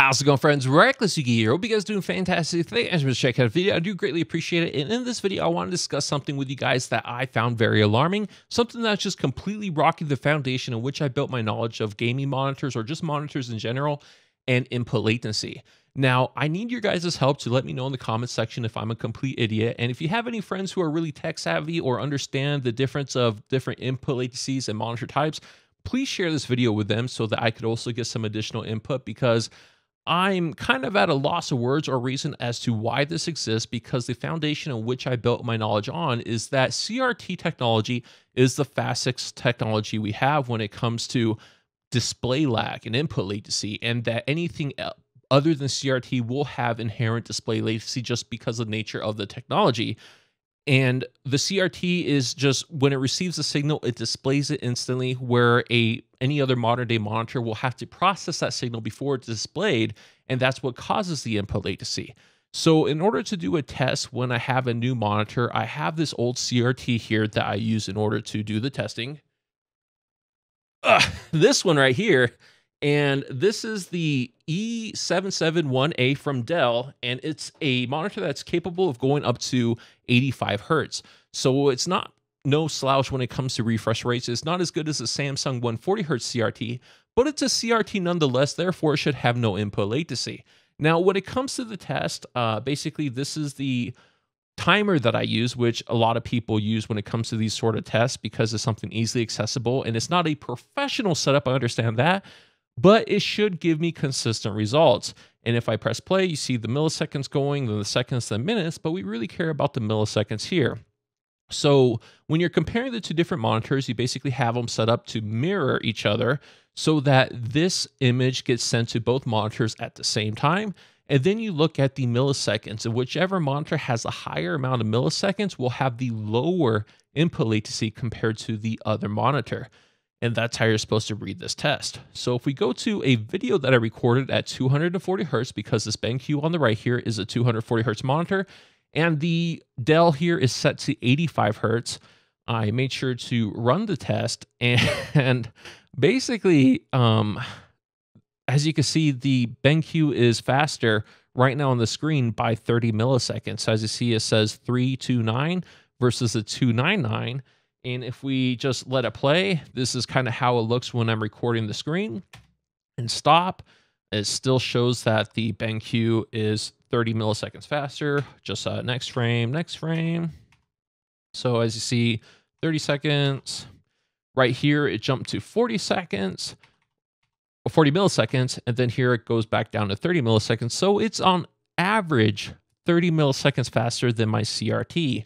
How's it going, friends? Reckless Yuki here. Hope you guys are doing fantastic. Thank you guys for checking out the video. I do greatly appreciate it. And in this video, I want to discuss something with you guys that I found very alarming, something that's just completely rocking the foundation in which I built my knowledge of gaming monitors or just monitors in general and input latency. Now, I need your guys' help to let me know in the comments section if I'm a complete idiot. And if you have any friends who are really tech savvy or understand the difference of different input latencies and monitor types, please share this video with them so that I could also get some additional input, because I'm kind of at a loss of words or reason as to why this exists, because the foundation on which I built my knowledge on is that CRT technology is the fastest technology we have when it comes to display lag and input latency, and that anything other than CRT will have inherent display latency just because of the nature of the technology. And the CRT is just, when it receives a signal, it displays it instantly, where any other modern day monitor will have to process that signal before it's displayed, and that's what causes the input latency. So in order to do a test when I have a new monitor, I have this old CRT here that I use in order to do the testing. This one right here, and this is the E771A from Dell, and it's a monitor that's capable of going up to 85 hertz. So it's not no slouch when it comes to refresh rates. It's not as good as a Samsung 140 hertz CRT, but it's a CRT nonetheless, therefore it should have no input latency. Now, when it comes to the test, basically this is the timer that I use, which a lot of people use when it comes to these sort of tests because it's something easily accessible, and it's not a professional setup, I understand that, but it should give me consistent results. And if I press play, you see the milliseconds going, then the seconds, then minutes, but we really care about the milliseconds here. So when you're comparing the two different monitors, you basically have them set up to mirror each other so that this image gets sent to both monitors at the same time. And then you look at the milliseconds, and whichever monitor has a higher amount of milliseconds will have the lower input latency compared to the other monitor. And that's how you're supposed to read this test. So if we go to a video that I recorded at 240 hertz, because this BenQ on the right here is a 240 hertz monitor, and the Dell here is set to 85 hertz, I made sure to run the test, and basically, as you can see, the BenQ is faster right now on the screen by 30 milliseconds. So as you see, it says 329 versus the 299. And if we just let it play, this is kind of how it looks when I'm recording the screen. And stop, it still shows that the BenQ is 30 milliseconds faster. Just next frame, next frame. So as you see, 30 seconds. Right here, it jumped to 40 seconds. 40 milliseconds, and then here it goes back down to 30 milliseconds. So it's on average 30 milliseconds faster than my CRT.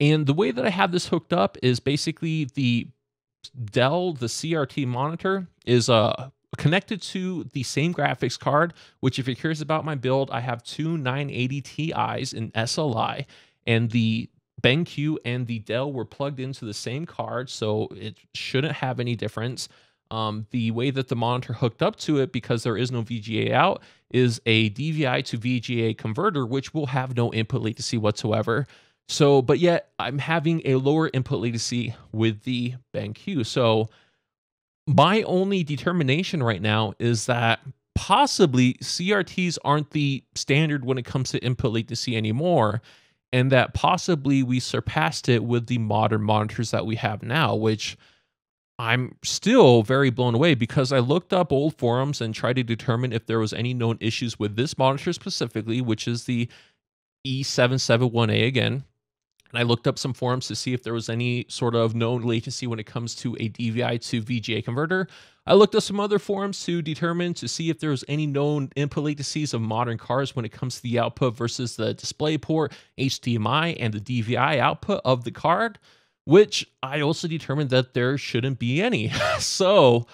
And the way that I have this hooked up is basically the Dell, the CRT monitor, is connected to the same graphics card, which, if you're curious about my build, I have two 980 Ti's in SLI, and the BenQ and the Dell were plugged into the same card, so it shouldn't have any difference. The way that the monitor hooked up to it, because there is no VGA out, is a DVI to VGA converter, which will have no input latency whatsoever. So, but yet I'm having a lower input latency with the BenQ. So my only determination right now is that possibly CRTs aren't the standard when it comes to input latency anymore, and that possibly we surpassed it with the modern monitors that we have now, which I'm still very blown away, because I looked up old forums and tried to determine if there was any known issues with this monitor specifically, which is the E771A again. And I looked up some forums to see if there was any sort of known latency when it comes to a DVI to VGA converter. I looked up some other forums to determine to see if there was any known input latencies of modern cards when it comes to the output versus the DisplayPort, HDMI, and the DVI output of the card, which I also determined that there shouldn't be any. So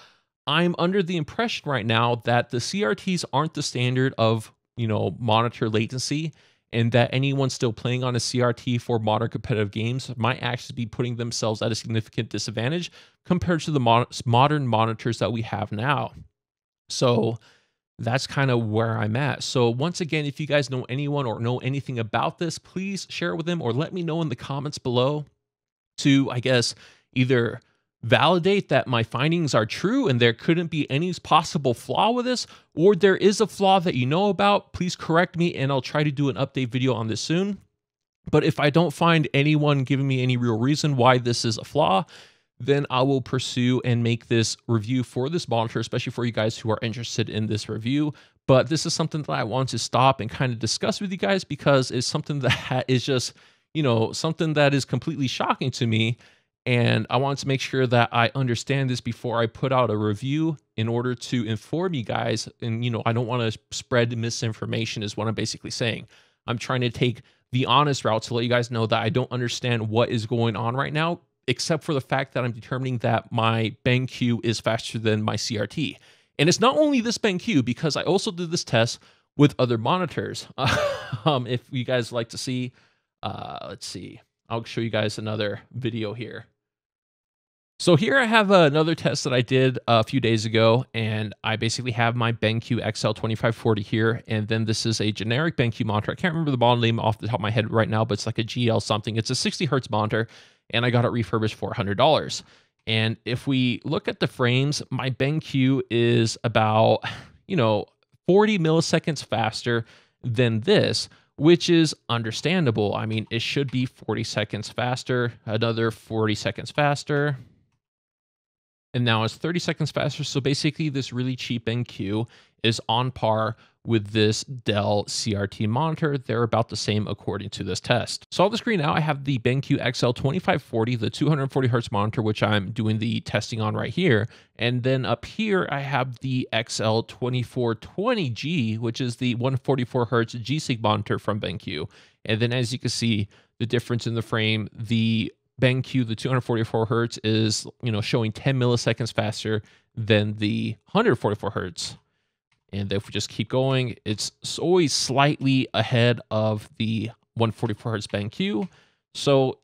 I'm under the impression right now that the CRTs aren't the standard of, you know, monitor latency, and that anyone still playing on a CRT for modern competitive games might actually be putting themselves at a significant disadvantage compared to the modern monitors that we have now. So that's kind of where I'm at. So once again, if you guys know anyone or know anything about this, please share it with them or let me know in the comments below to, I guess, either validate that my findings are true and there couldn't be any possible flaw with this, or there is a flaw that you know about, please correct me and I'll try to do an update video on this soon. But if I don't find anyone giving me any real reason why this is a flaw, then I will pursue and make this review for this monitor, especially for you guys who are interested in this review. But this is something that I want to stop and kind of discuss with you guys because it's something that is just, you know, something that is completely shocking to me. And I want to make sure that I understand this before I put out a review in order to inform you guys. And, you know, I don't want to spread misinformation is what I'm basically saying. I'm trying to take the honest route to let you guys know that I don't understand what is going on right now, except for the fact that I'm determining that my BenQ is faster than my CRT. And it's not only this BenQ, because I also did this test with other monitors. If you guys like to see, let's see, I'll show you guys another video here. So here I have another test that I did a few days ago, and I basically have my BenQ XL2540 here, and then this is a generic BenQ monitor. I can't remember the model name off the top of my head right now, but it's like a GL something. It's a 60 hertz monitor, and I got it refurbished for $100. And if we look at the frames, my BenQ is about, you know, 40 milliseconds faster than this, which is understandable. I mean, it should be 40 seconds faster, another 40 seconds faster, and now it's 30 seconds faster. So basically this really cheap BenQ is on par with this Dell CRT monitor. They're about the same according to this test. So on the screen now, I have the BenQ XL2540, the 240 hertz monitor, which I'm doing the testing on right here. And then up here, I have the XL2420G, which is the 144 hertz G-Sync monitor from BenQ. And then as you can see, the difference in the frame, the BenQ, the 244 hertz is, you know, showing 10 milliseconds faster than the 144 hertz. And if we just keep going, it's always slightly ahead of the 144 hertz BenQ. So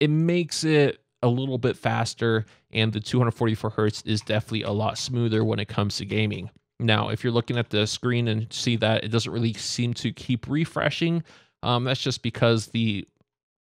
it makes it a little bit faster, and the 244 hertz is definitely a lot smoother when it comes to gaming. Now, if you're looking at the screen and see that it doesn't really seem to keep refreshing, that's just because the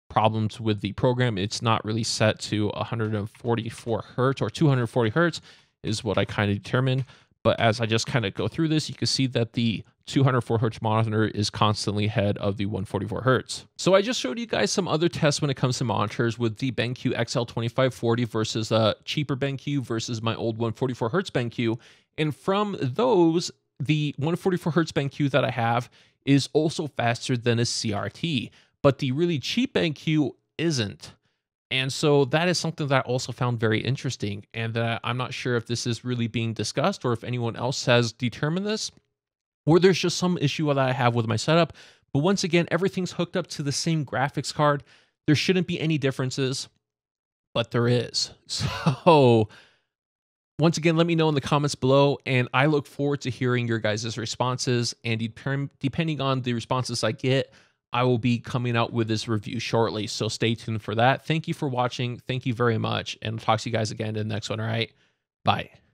problems with the program, it's not really set to 144 hertz or 240 hertz is what I kind of determined. But as I just kind of go through this, you can see that the 204 hertz monitor is constantly ahead of the 144 hertz. So I just showed you guys some other tests when it comes to monitors with the BenQ XL2540 versus a cheaper BenQ versus my old 144 hertz BenQ. And from those, the 144 hertz BenQ that I have is also faster than a CRT, but the really cheap BenQ isn't. And so that is something that I also found very interesting, and that I'm not sure if this is really being discussed or if anyone else has determined this, or there's just some issue that I have with my setup. But once again, everything's hooked up to the same graphics card. There shouldn't be any differences, but there is. So once again, let me know in the comments below, and I look forward to hearing your guys' responses. And depending on the responses I get, I will be coming out with this review shortly, so stay tuned for that. Thank you for watching. Thank you very much, and I'll talk to you guys again in the next one, all right? Bye.